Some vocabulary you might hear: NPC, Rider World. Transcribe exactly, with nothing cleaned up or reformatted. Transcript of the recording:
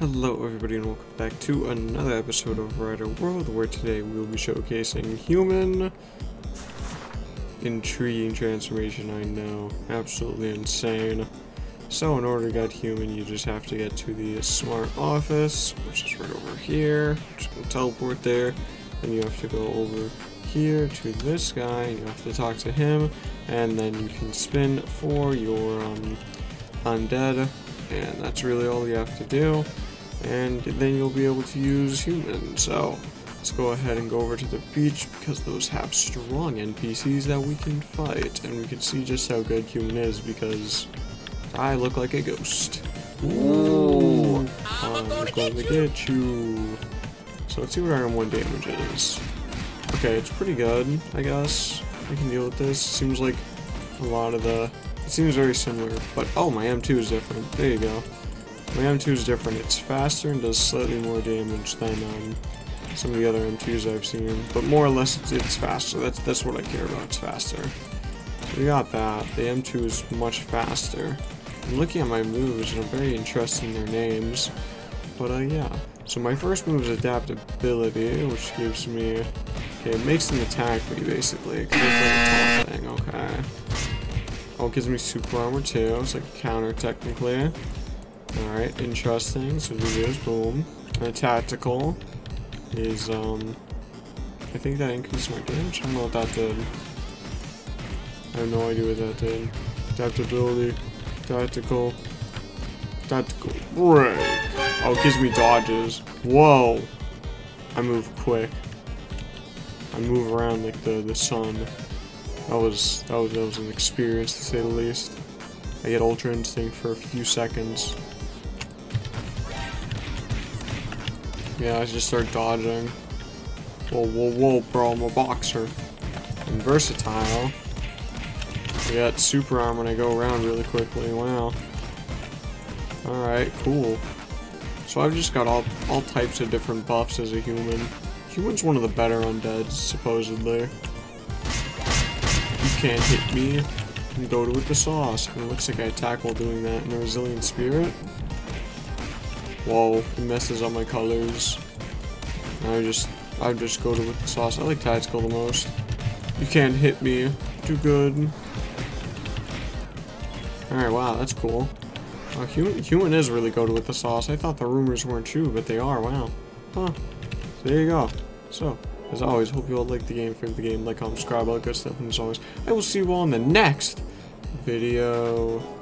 Hello everybody and welcome back to another episode of Rider World, where today we will be showcasing human. Intriguing transformation, I know, absolutely insane. So in order to get human, you just have to get to the smart office, which is right over here. Just gonna teleport there, and you have to go over here to this guy, and you have to talk to him, and then you can spin for your um, undead. And that's really all you have to do, and then you'll be able to use human. So let's go ahead and go over to the beach, because those have strong N P Cs that we can fight, and we can see just how good human is because I look like a ghost. Ooh, I'm going to get you. So let's see what iron one damage is. Okay, it's pretty good, I guess. I can deal with this. Seems like a lot of the It seems very similar, but oh, my M two is different. There you go. My M two is different. It's faster and does slightly more damage than um, some of the other M twos I've seen. But more or less, it's, it's faster. That's that's what I care about. It's faster. So we got that. The M two is much faster. I'm looking at my moves, and I'm very interested in their names. But uh, yeah. So my first move is adaptability, which gives me. Okay, it makes them attack me basically. 'Cause it's like a tall thing. Okay. Oh, it gives me super armor too, so I can counter technically. Alright, interesting. So this is boom. And tactical is, um, I think that increased my damage. I don't know what that did. I have no idea what that did. Adaptability, tactical, tactical break. Oh, it gives me dodges. Whoa! I move quick. I move around like the, the sun. That was, that was that was an experience, to say the least. I get Ultra Instinct for a few seconds. Yeah, I just start dodging. Whoa, whoa, whoa, bro, I'm a boxer. I'm versatile. I got super arm when I go around really quickly, wow. Alright, cool. So I've just got all, all types of different buffs as a human. Human's one of the better undeads, supposedly. Can't hit me, and go to with the sauce. And it looks like I attack while doing that in a resilient spirit. Whoa, it messes up my colors. And I just, I just go to with the sauce. I like tactical the most. You can't hit me. Too good. Alright, wow, that's cool. Uh, human, human is really go to with the sauce. I thought the rumors weren't true, but they are, wow. Huh. So there you go. So. As always, hope you all like the game, favorite the game, like, comment, subscribe, all that good stuff, and as always, I will see you all in the next video.